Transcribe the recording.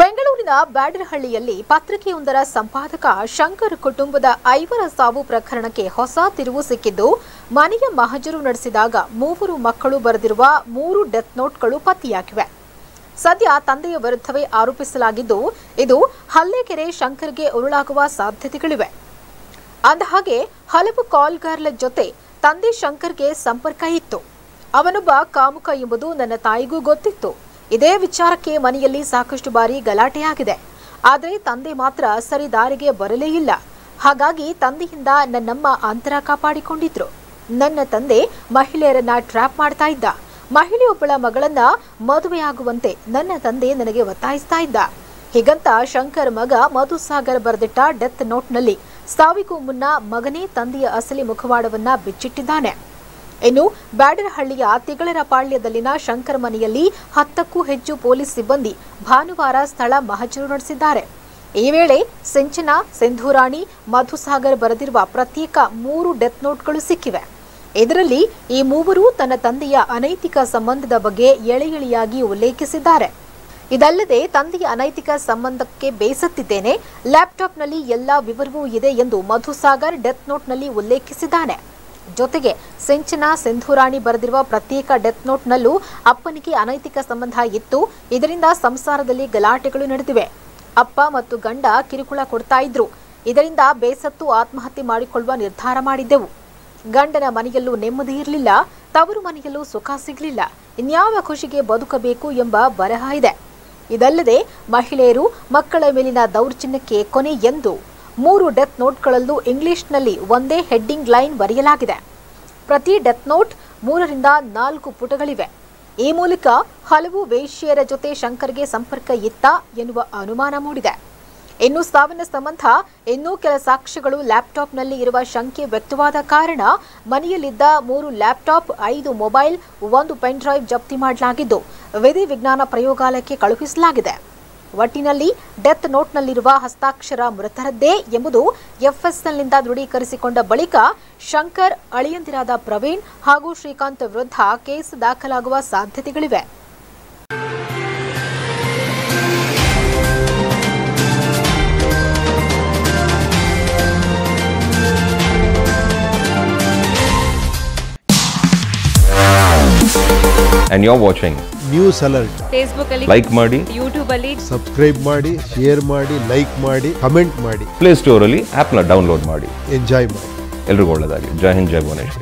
ಬೆಂಗಳೂರಿನ ಬ್ಯಾಡರಹಳ್ಳಿಯಲ್ಲಿ ಪತ್ರಿಕೆಯೊಂದರ ಸಂಪಾದಕ ಶಂಕರ್ ಕುಟುಂಬದ 5ರ ಸಾವು ಪ್ರಕರಣಕ್ಕೆ ಹೊಸ ತಿರುವು ಸಿಕ್ಕಿದ್ದು, ಮನೆಯ ಮಹಜರು ನಡೆಸಿದಾಗ 3 ಮಕ್ಕಳು ಬರೆದಿರುವ 3 ಡೆತ್ ನೋಟ್ಗಳು ಪತ್ತೆಯಾಗಿವೆ. ಸದ್ಯ ತಂದೆಯ ವಿರುದ್ಧವೇ ಆರೋಪಿಸಲಾಗಿದ್ದು, ಇದು ಹಲ್ಲೆಗೆರೆ ಶಂಕರ್ಗೆ ಉರುಳಾಗುವ ಸಾಧ್ಯತೆಗಳಿವೆ. ಅಂದಹಾಗೆ ಹಲವು ಕಾಲ್ಗಾರ್ಲ ಜೊತೆ ತಂದೆ ಶಂಕರ್ಗೆ ಸಂಪರ್ಕ ಇತ್ತು. ಅವನೊಬ್ಬ ಕಾಮುಕ ಎಂಬುದು ನನ್ನ ತಾಯಿಗೂ ಗೊತ್ತಿತ್ತು. ಇದೇ ವಿಚಾರಕ್ಕೆ ಮನೆಯಲ್ಲಿ ಸಾಕಷ್ಟು ಬಾರಿ ಗಲಾಟೆಯಾಗಿದೆ. ಆದರೆ ತಂದೆ ಮಾತ್ರ ಸರಿ ದಾರಿಗೆ ಬರಲೇ ಇಲ್ಲ. ಹಾಗಾಗಿ ತಂದೆಯಿಂದ ನನ್ನಮ್ಮ ಅಂತರ ಕಾಪಾಡಿಕೊಂಡಿದ್ರು. ನನ್ನ ತಂದೆ ಮಹಿಳೆಯರನ್ನ ಟ್ರ್ಯಾಪ್ ಮಾಡ್ತಾ ಇದ್ದ. ಮಹಿಳೆಯೊಬ್ಬಳ ಮಗಳನ್ನ ಮದುವೆಯಾಗುವಂತೆ ನನ್ನ ತಂದೆ ನನಗೆ ಒತ್ತಾಯಿಸ್ತಾ ಇದ್ದ. ಹೀಗಂತ ಶಂಕರ್ ಮಗ ಮಧುಸಾಗರ್ ಬರೆದಿಟ್ಟ ಡೆತ್ ನೋಟ್ನಲ್ಲಿ ಸಾವಿಗೂ ಮುನ್ನ ಮಗನೇ ತಂದೆಯ ಅಸಲಿ ಮುಖವಾಡವನ್ನ ಬಿಚ್ಚಿಟ್ಟಿದ್ದಾನೆ. ಇನ್ನು ಬ್ಯಾಡರಹಳ್ಳಿಯ ತಿಗಳರಪಾಳ್ಯದಲ್ಲಿನ ಶಂಕರ್ ಮನೆಯಲ್ಲಿ 10ಕ್ಕೂ ಹೆಚ್ಚು ಪೊಲೀಸ್ ಸಿಬ್ಬಂದಿ ಭಾನುವಾರ ಸ್ಥಳ ಮಹಜರು ನಡೆಸಿದ್ದಾರೆ. ಈ ವೇಳೆ ಸಿಂಚನ, ಸಿಂಧೂರಾಣಿ, ಮಧುಸಾಗರ್ ಬರೆದಿರುವ ಪ್ರತ್ಯೇಕ 3 ಡೆತ್ ನೋಟ್ಗಳು ಸಿಕ್ಕಿವೆ. ಇದರಲ್ಲಿ ಈ 3 ತನ್ನ ತಂದೆಯ ಅನೈತಿಕ ಸಂಬಂಧದ ಬಗ್ಗೆ ಎಳೆ ಎಳೆಯಾಗಿ ಉಲ್ಲೇಖಿಸಿದ್ದಾರೆ. ಇದಲ್ಲದೆ ತಂದೆಯ ಅನೈತಿಕ ಸಂಬಂಧಕ್ಕೆ ಬೇಸತ್ತಿದ್ದೇನೆ, ಲ್ಯಾಪ್ಟಾಪ್ನಲ್ಲಿ ಎಲ್ಲ ವಿವರವೂ ಇದೆ ಎಂದು ಮಧುಸಾಗರ್ ಡೆತ್ ನೋಟ್ನಲ್ಲಿ ಉಲ್ಲೇಖಿಸಿದ್ದಾನೆ. ಜೊತೆಗೆ ಸಿಂಚನ, ಸಿಂಧೂರಾಣಿ ಬರೆದಿರುವ ಪ್ರತ್ಯೇಕ ಡೆತ್ ನೋಟ್ನಲ್ಲೂ ಅಪ್ಪನಿಗೆ ಅನೈತಿಕ ಸಂಬಂಧ ಇತ್ತು. ಇದರಿಂದ ಸಂಸಾರದಲ್ಲಿ ಗಲಾಟೆಗಳು ನಡೆದಿವೆ. ಅಪ್ಪ ಮತ್ತು ಗಂಡ ಕಿರುಕುಳ ಕೊಡ್ತಾ ಇದ್ರು. ಇದರಿಂದ ಬೇಸತ್ತು ಆತ್ಮಹತ್ಯೆ ಮಾಡಿಕೊಳ್ಳುವ ನಿರ್ಧಾರ ಮಾಡಿದ್ದೆವು. ಗಂಡನ ಮನೆಯಲ್ಲೂ ನೆಮ್ಮದಿ ಇರಲಿಲ್ಲ, ತವರು ಮನೆಯಲ್ಲೂ ಸುಖ ಸಿಗಲಿಲ್ಲ. ಇನ್ಯಾವ ಖುಷಿಗೆ ಬದುಕಬೇಕು ಎಂಬ ಬರಹ ಇದೆ. ಇದಲ್ಲದೆ ಮಹಿಳೆಯರು, ಮಕ್ಕಳ ಮೇಲಿನ ದೌರ್ಜನ್ಯಕ್ಕೆ ಕೊನೆ ಎಂದು 3 ಡೆತ್ ನೋಟ್ಗಳಲ್ಲೂ ಇಂಗ್ಲಿಷ್ನಲ್ಲಿ ಒಂದೇ ಹೆಡ್ಡಿಂಗ್ ಲೈನ್ ಬರೆಯಲಾಗಿದೆ. ಪ್ರತಿ ಡೆತ್ ನೋಟ್ 3 ರಿಂದ 4 ಪುಟಗಳಿವೆ. ಈ ಮೂಲಕ ಹಲವು ವೇಶ್ಯೆಯರ ಜೊತೆ ಶಂಕರ್ಗೆ ಸಂಪರ್ಕ ಇತ್ತ ಎನ್ನುವ ಅನುಮಾನ ಮೂಡಿದೆ. ಇನ್ನು ಸಾವಿನ ಸಂಬಂಧ ಇನ್ನೂ ಕೆಲ ಸಾಕ್ಷ್ಯಗಳು ಲ್ಯಾಪ್ಟಾಪ್ನಲ್ಲಿ ಇರುವ ಶಂಕೆ ವ್ಯಕ್ತವಾದ ಕಾರಣ ಮನೆಯಲ್ಲಿದ್ದ 3 ಲ್ಯಾಪ್ಟಾಪ್, 5 ಮೊಬೈಲ್, 1 ಪೆನ್ ಡ್ರೈವ್ ಜಪ್ತಿ ಮಾಡಲಾಗಿದ್ದು, ವಿಧಿ ವಿಜ್ಞಾನ ಪ್ರಯೋಗಾಲಯಕ್ಕೆ ಕಳುಹಿಸಲಾಗಿದೆ. ಒಟ್ಟಿನಲ್ಲಿ ಡೆತ್ ನೋಟ್ನಲ್ಲಿರುವ ಹಸ್ತಾಕ್ಷರ ಮೃತರದ್ದೇ ಎಂಬುದು ಎಫ್ಎಸ್ಎಲ್ನಿಂದ ದೃಢೀಕರಿಸಿಕೊಂಡ ಬಳಿಕ ಶಂಕರ್, ಅಳಿಯಂದಿರಾದ ಪ್ರವೀಣ್ ಹಾಗೂ ಶ್ರೀಕಾಂತ್ ವಿರುದ್ಧ ಕೇಸ್ ದಾಖಲಾಗುವ ಸಾಧ್ಯತೆಗಳಿವೆ. And you're watching News Alert. Facebook alli like maadi, YouTube alli subscribe maadi, share maadi, like maadi, comment maadi, Play Store alli app na download maadi, enjoy maadi. Ellarigu olledagli. Jai Hind, Jai Bhuvaneswari.